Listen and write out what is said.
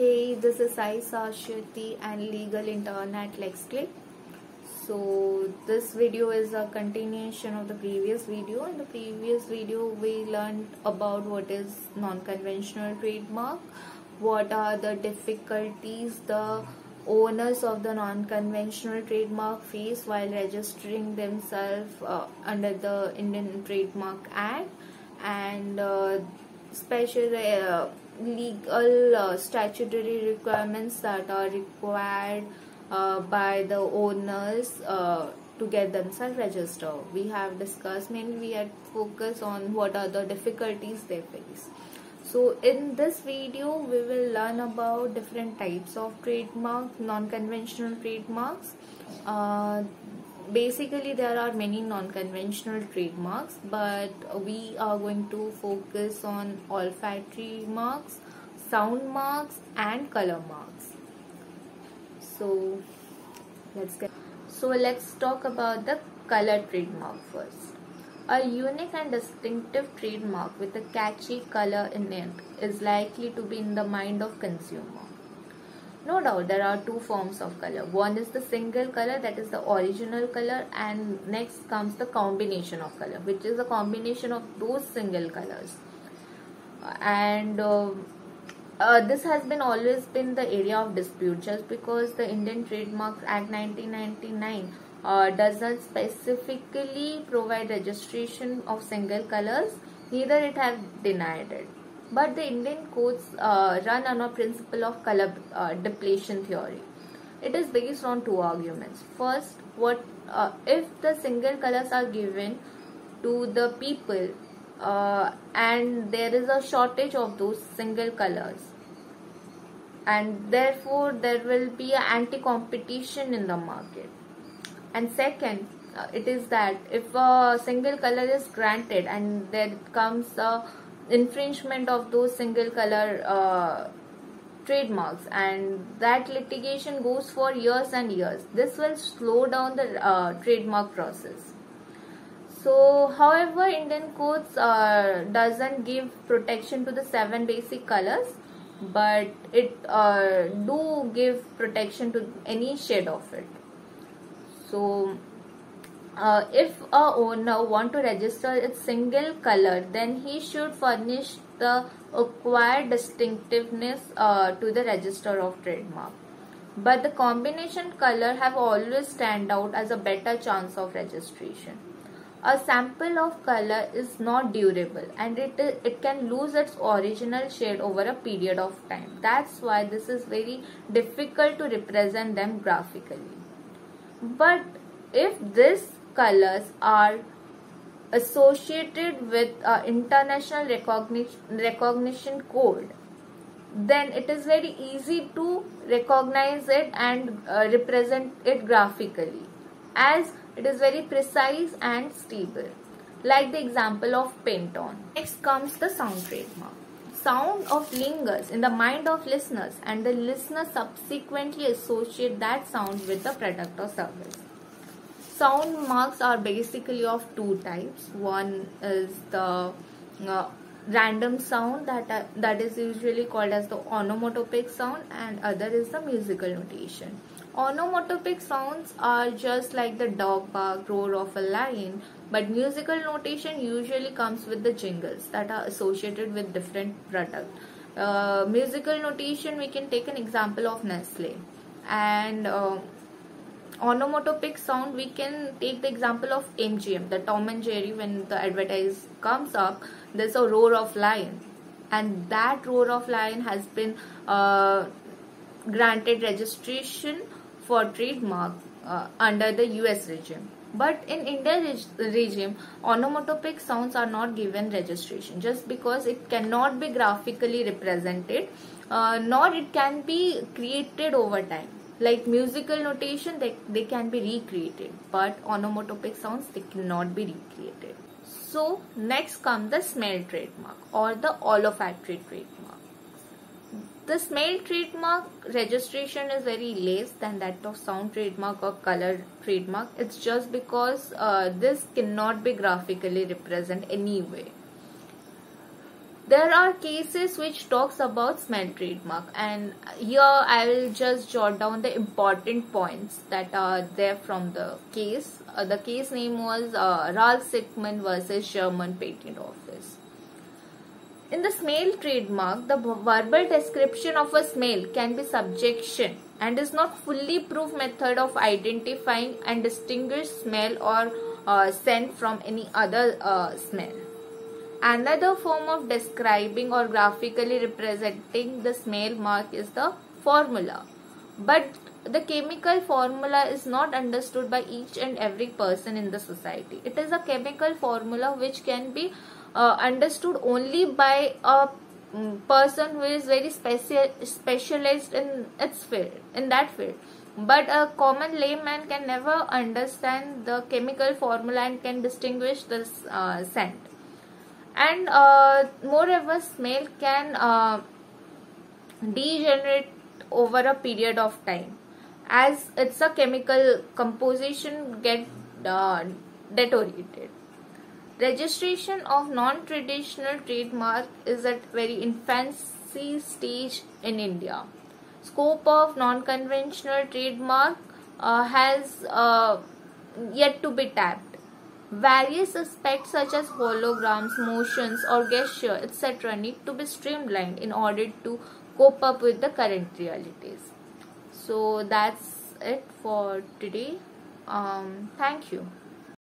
Hey, this is Sai Saswati and legal intern at LexCliq. So this video is a continuation of the previous video. In the previous video we learned about what is non-conventional trademark, what are the difficulties the owners of the non-conventional trademark face while registering themselves under the Indian Trademark Act, and especially legal statutory requirements that are required by the owners to get themselves registered. We have discussed, mainly we had focused on what are the difficulties they face. So in this video we will learn about different types of trademark, non-conventional trademarks. Basically there are many non-conventional trademarks, but we are going to focus on olfactory marks, sound marks and color marks. So let's talk about the color trademark first. A unique and distinctive trademark with a catchy color in it is likely to be in the mind of consumer. No doubt there are two forms of color. One is the single color, that is the original color, and next comes the combination of color, which is a combination of those single colors. And this has been always been the area of dispute, just because the Indian Trademark Act 1999 doesn't specifically provide registration of single colors, neither it have denied it. But the Indian courts run on a principle of color depletion theory. It is based on two arguments. First, what if the single colors are given to the people and there is a shortage of those single colors, and therefore there will be an anti-competition in the market. And second, it is that if a single color is granted and there comes a infringement of those single color trademarks, and that litigation goes for years and years, this will slow down the trademark process. So however, Indian courts doesn't give protection to the 7 basic colors, but it do give protection to any shade of it. So if a owner want to register its single color, then he should furnish the acquired distinctiveness to the register of trademark. But the combination color have always stand out as a better chance of registration. A sample of color is not durable, and it can lose its original shade over a period of time. That's why this is very difficult to represent them graphically. But if these colors are associated with international recognition code, then it is very easy to recognize it and represent it graphically, as it is very precise and stable, like the example of Pantone. Next comes the sound trademark. Sound of lingers in the mind of listeners, and the listener subsequently associate that sound with the product or service. Sound marks are basically of two types. One is the random sound that is usually called as the onomatopoeic sound, and other is the musical notation. Onomatopoeic sounds are just like the dog bark, roar of a lion, but musical notation usually comes with the jingles that are associated with different products. Musical notation, we can take an example of Nestle, and onomatopoeic sound, we can take the example of MGM, the Tom and Jerry. When the advertise comes up, there's a roar of lion, and that roar of lion has been granted registration for trademark under the US regime. But in India regime, onomatopoeic sounds are not given registration, just because it cannot be graphically represented, nor it can be created over time. Like musical notation, they can be recreated, but onomatopoeic sounds, they cannot be recreated. So next comes the smell trademark or the olfactory trademark. The smell trademark registration is very less than that of sound trademark or color trademark. It's just because this cannot be graphically represented anyway. There are cases which talks about SMED trademark, and here I will just jot down the important points that are there from the case. The case name was Ralf Sittmann versus German Patent Office. In the smell trademark, the verbal description of a smell can be subjection and is not fully proof method of identifying and distinguish smell or scent from any other smell. Another form of describing or graphically representing the smell mark is the formula. But the chemical formula is not understood by each and every person in the society. It is a chemical formula which can be understood only by a person who is very specialized in its field, in that field. But a common layman can never understand the chemical formula and can distinguish this scent. And moreover, smell can degenerate over a period of time, as it's a chemical composition get deteriorated. Registration of non-traditional trademark is at very infancy stage in India. Scope of non-conventional trademark has yet to be tapped. Various aspects such as holograms, motions or gesture etc. need to be streamlined in order to cope up with the current realities. So that's it for today. Thank you.